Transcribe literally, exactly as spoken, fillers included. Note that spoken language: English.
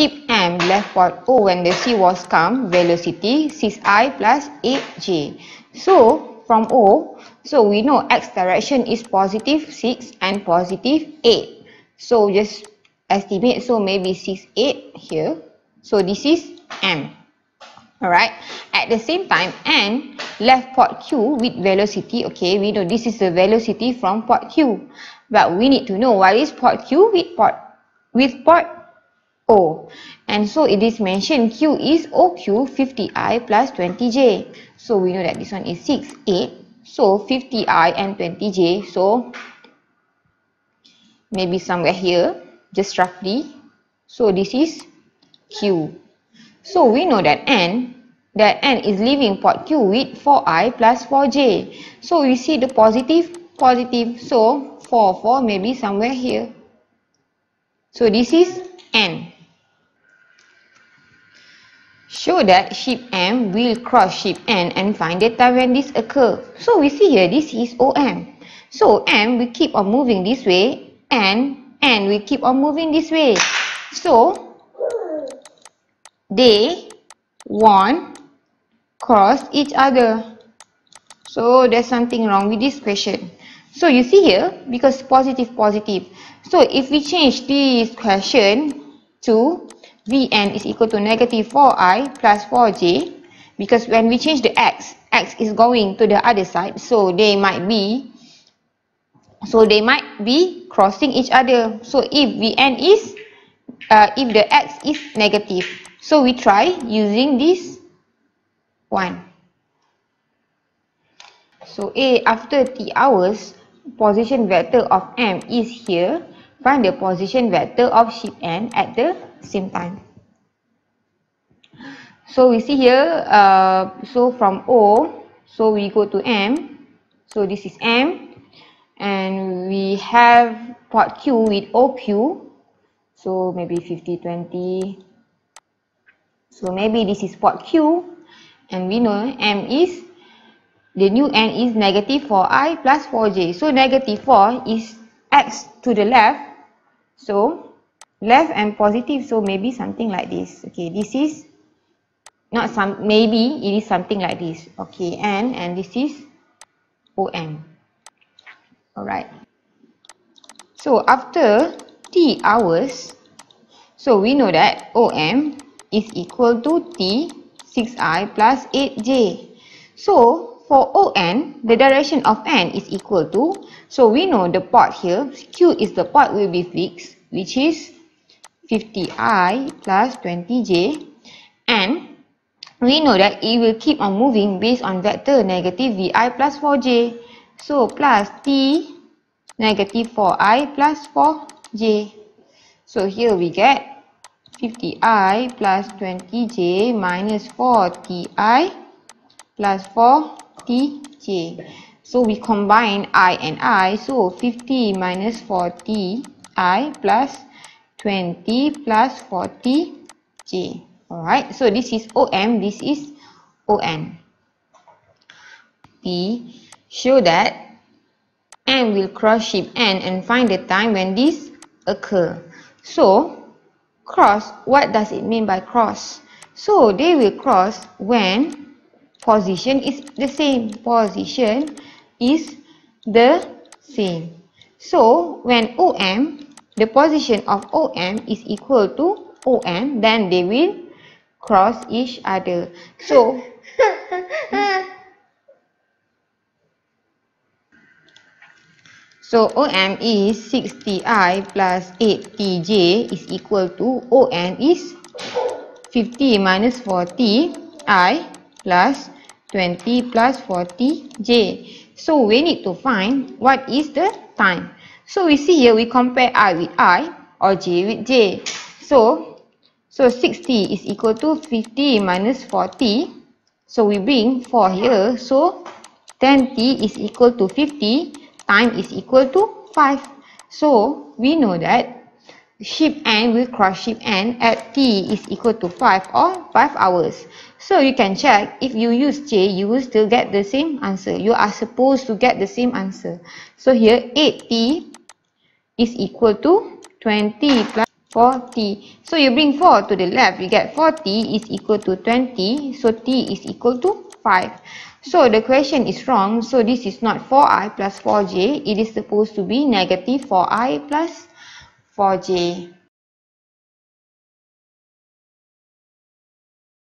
Ship M left port O when the sea was calm, velocity six i plus eight j. So, from O, so we know x direction is positive six and positive eight. So, just estimate, so maybe six, eight here. So, this is M. Alright, at the same time, N left port Q with velocity. Okay, we know this is the velocity from port Q. But we need to know what is port Q with port, with port O. And so it is mentioned Q is O Q fifty i plus twenty j. So we know that this one is six, eight. So fifty i and twenty j. So maybe somewhere here, just roughly. So this is Q. So we know that N, that N is leaving port Q with four i plus four j. So we see the positive, positive. So four, four maybe somewhere here. So this is N. Show that ship M will cross ship N and find the time when this occurs. So we see here this is O M. So M will keep on moving this way and N will keep on moving this way. So they won't cross each other. So there's something wrong with this question. So you see here, because positive, positive. So if we change this question to Vn is equal to negative four i plus four j, because when we change the x, x is going to the other side, so they might be, so they might be crossing each other. So if Vn is, uh, if the x is negative, so we try using this one. So A, after T hours, position vector of M is here. Find the position vector of ship N at the same time. So we see here, uh, so from O, so we go to M. So this is M. And we have port Q with O Q. So maybe fifty, twenty. So maybe this is port Q, and we know M is, the new N is negative four i plus four j. So negative four is x to the left. So left and positive, so maybe something like this. Okay, this is not some, maybe it is something like this. Okay, N, and this is O M. Alright. So after T hours, so we know that O M is equal to T six i plus eight j. So for O N, the direction of N is equal to, so we know the port here, Q is the port will be fixed, which is fifty i plus twenty j, and we know that it will keep on moving based on vector negative Vi plus four j. So plus T negative four i plus four j. So here we get fifty i plus twenty j minus four t i plus four t j. So we combine I and I. So fifty minus four t i plus twenty plus four t j. Alright. So this is O M. This is O N. P. Show that M will cross ship N and find the time when this occurs. So cross, what does it mean by cross? So they will cross when position is the same. Position is the same. So when O M, the position of O M is equal to O N, then they will cross each other. So So O M is six t i plus eight t j is equal to O N is fifty minus four t i plus twenty plus four t j. So we need to find what is the time. So we see here we compare I with I or j with j. So, so sixty is equal to fifty minus forty. So we bring four here. So ten t is equal to fifty. Time is equal to five. So we know that ship N will cross ship N at T is equal to five or five hours. So you can check, if you use J, you will still get the same answer. You are supposed to get the same answer. So here eight t is equal to twenty plus forty. So you bring four to the left, you get forty is equal to twenty. So t is equal to five. So the question is wrong. So this is not four i plus four j. It is supposed to be negative four i plus four j.